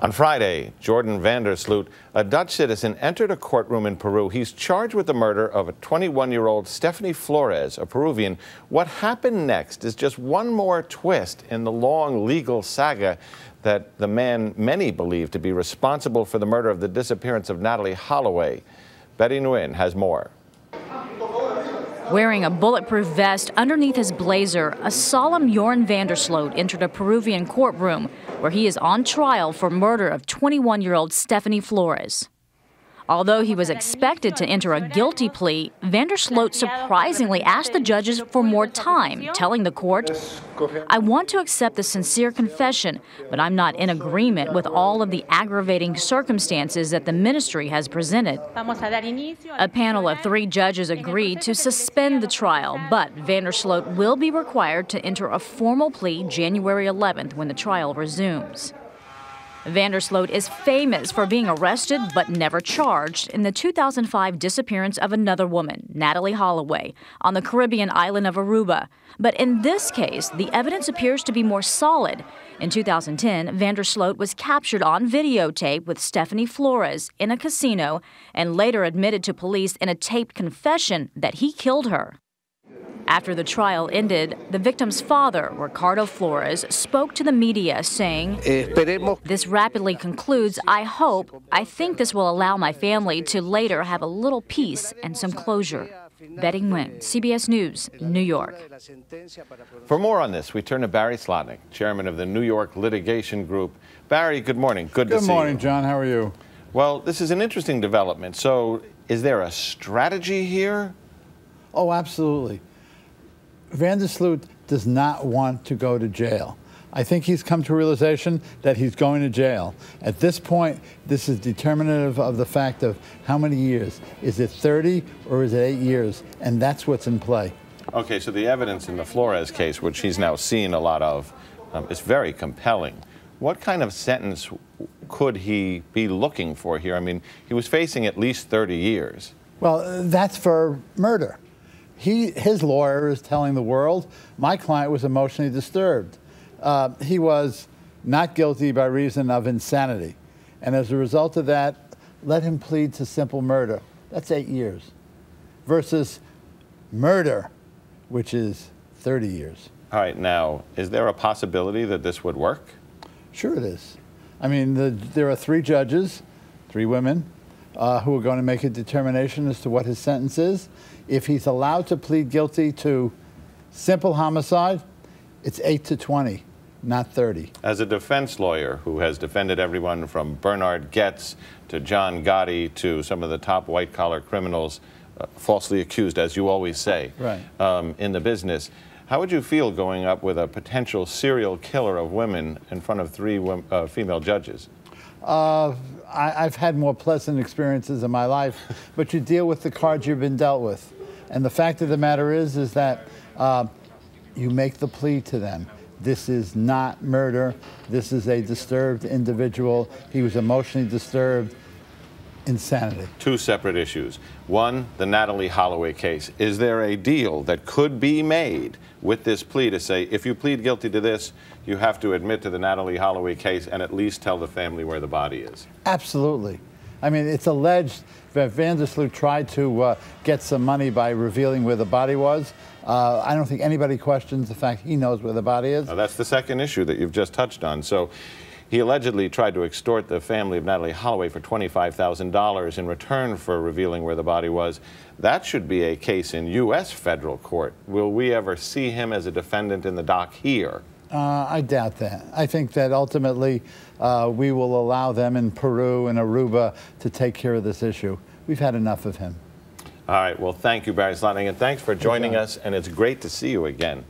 On Friday, Joran van der Sloot, a Dutch citizen, entered a courtroom in Peru. He's charged with the murder of a 21-year-old Stephanie Flores, a Peruvian. What happened next is just one more twist in the long legal saga that the man many believe to be responsible for the murder of the disappearance of Natalee Holloway. Betty Nguyen has more. Wearing a bulletproof vest underneath his blazer, a solemn Joran van der Sloot entered a Peruvian courtroom where he is on trial for murder of 21-year-old Stephanie Flores. Although he was expected to enter a guilty plea, van der Sloot surprisingly asked the judges for more time, telling the court, "I want to accept the sincere confession, but I'm not in agreement with all of the aggravating circumstances that the ministry has presented." A panel of 3 judges agreed to suspend the trial, but van der Sloot will be required to enter a formal plea January 11th when the trial resumes. Van der Sloot is famous for being arrested but never charged in the 2005 disappearance of another woman, Natalee Holloway, on the Caribbean island of Aruba. But in this case, the evidence appears to be more solid. In 2010, van der Sloot was captured on videotape with Stephanie Flores in a casino and later admitted to police in a taped confession that he killed her. After the trial ended, the victim's father, Ricardo Flores, spoke to the media saying, "This rapidly concludes. I think this will allow my family to later have a little peace and some closure." Betty Nguyen, CBS News, New York. For more on this, we turn to Barry Slotnick, chairman of the New York Litigation Group. Barry, good morning. Good to see you. Good morning, John. How are you? Well, this is an interesting development. So is there a strategy here? Oh, absolutely. Van der Sloot does not want to go to jail. I think he's come to a realization that he's going to jail. At this point, this is determinative of the fact of how many years. Is it 30 or is it 8 years? And that's what's in play. Okay, so the evidence in the Flores case, which he's now seen a lot of, is very compelling. What kind of sentence could he be looking for here? I mean, he was facing at least 30 years. Well, that's for murder. His lawyer is telling the world, my client was emotionally disturbed. He was not guilty by reason of insanity. And as a result of that, let him plead to simple murder. That's 8 years. Versus murder, which is 30 years. All right, now, is there a possibility that this would work? Sure it is. I mean, there are 3 judges, 3 women, who are going to make a determination as to what his sentence is. If he's allowed to plead guilty to simple homicide, it's 8 to 20, not 30. As a defense lawyer who has defended everyone from Bernard Goetz to John Gotti to some of the top white-collar criminals, falsely accused, as you always say, right, in the business, how would you feel going up with a potential serial killer of women in front of 3 female judges? I've had more pleasant experiences in my life, but you deal with the cards you've been dealt with. And the fact of the matter is that you make the plea to them. This is not murder. This is a disturbed individual. He was emotionally disturbed. Insanity. 2 separate issues. One, the Natalee Holloway case. Is there a deal that could be made with this plea to say, if you plead guilty to this, you have to admit to the Natalee Holloway case and at least tell the family where the body is? Absolutely. I mean, it's alleged that van der Sloot tried to get some money by revealing where the body was. I don't think anybody questions the fact he knows where the body is. Now, that's the second issue that you've just touched on. So, he allegedly tried to extort the family of Natalee Holloway for $25,000 in return for revealing where the body was. That should be a case in U.S. federal court. Will we ever see him as a defendant in the dock here? I doubt that. I think that ultimately we will allow them in Peru and Aruba to take care of this issue. We've had enough of him. All right. Well, thank you, Barry Slotnick, and thanks for joining us, and it's great to see you again.